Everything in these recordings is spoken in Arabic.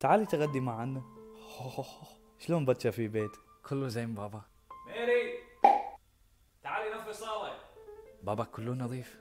تعالي تغدي معنا. شلون بتشا في بيت؟ كله زين بابا. ميري تعالي نظفي صالة. بابا كله نظيف.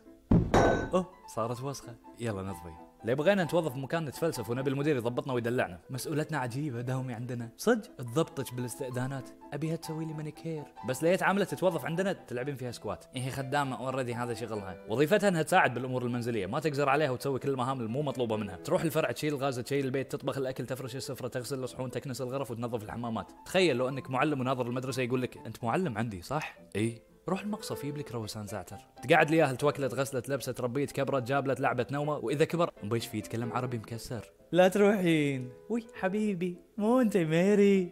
صارت وسخة، يلا نظفي. ليه بغينا نتوظف مكان نتفلسف ونبي المدير يضبطنا ويدلعنا. مسؤولتنا عجيبة داومي عندنا، صدق تضبطك بالاستئذانات، ابيها تسوي لي مانيكير، بس ليه تعاملت تتوظف عندنا تلعبين فيها سكوات. هي خدامة اوريدي هذا شغلها، وظيفتها انها تساعد بالامور المنزلية، ما تقزر عليها وتسوي كل المهام اللي مو مطلوبة منها، تروح الفرع تشيل الغاز، تشيل البيت، تطبخ الاكل، تفرش السفرة، تغسل الصحون، تكنس الغرف وتنظف الحمامات. تخيل لو انك معلم وناظر المدرسة يقول لك انت معلم عندي صح؟ اي، روح المقصف يجيب لك روسان زعتر، تقعد لي اهل توكلت، غسلت، لبست، ربيت، كبرت، جابلت، لعبت، نومه، واذا كبر مبيش فيه يتكلم عربي مكسر. لا تروحين، وي حبيبي، مو انت ميري؟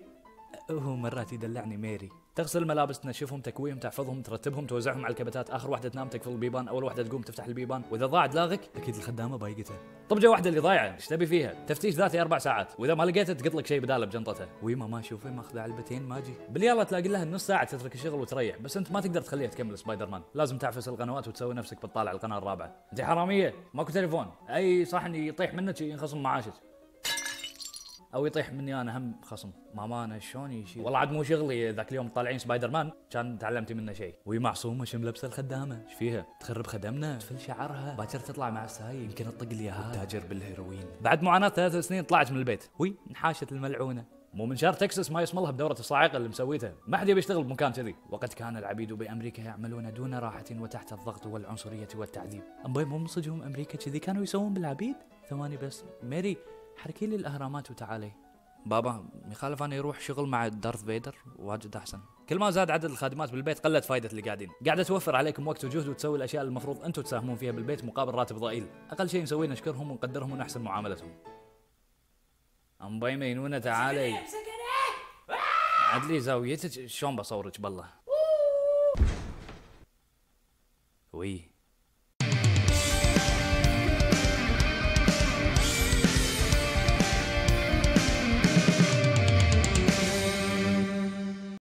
هو مرات يدلعني ميري. تغسل ملابس، تنشفهم، تكويهم، تحفظهم، ترتبهم، توزعهم على الكبتات، اخر واحده تنام تقفل البيبان، اول واحده تقوم تفتح البيبان، واذا ضاعت لاغك اكيد الخدامه بايقتها. طبجه واحده اللي ضايعه ايش تبي فيها؟ تفتيش ذاتي 4 ساعات، واذا ما لقيتها تقط لك شيء بداله بجنطتها. ويما ما شوفي ماخذ علبتين ماجي. باليالا تلاقي لها نص ساعه تترك الشغل وتريح، بس انت ما تقدر تخليها تكمل سبايدر مان، لازم تعفس القنوات وتسوي نفسك بتطالع القناه الرابعه. انت حراميه، ماكو تليفون، اي صحن يطيح منك ينخصم معاشك. او يطيح مني انا هم خصم، مامانا شلون يشيل؟ والله عاد مو شغلي، ذاك اليوم طالعين سبايدر مان كان تعلمتي منه شيء. وهي معصومه شم لبسه الخدامه، ايش فيها؟ تخرب خدمنا، تفل شعرها، باكر تطلع مع الساي يمكن تطق لي اياها. تاجر بالهيروين، بعد معاناه 3 سنين طلعت من البيت، وي انحاشت الملعونه. مو من شهر تكساس ما يسمى لها بدورة الصاعقة اللي مسويتها، ما حد يبي يشتغل بمكان كذي. وقد كان العبيد بأمريكا يعملون دون راحة وتحت الضغط والعنصرية والتعذيب. امبي مو من صدقهم امريكا كذي كانوا يسوون بالعبيد؟ ثواني بس، ميري حركي لي الاهرامات وتعالي. بابا مخالف انا يروح شغل مع دارث فيدر واجد احسن. كل ما زاد عدد الخادمات بالبيت قلت فائده اللي قاعدين، قاعده توفر عليكم وقت وجهد وتسوي الاشياء اللي المفروض انتم تساهمون فيها بالبيت مقابل راتب ضئيل، اقل شيء نسويه نشكرهم ونقدرهم ونحسن معاملتهم. ام باي مينونه تعالي. عدلي زاويتك شلون بصورك بالله. وي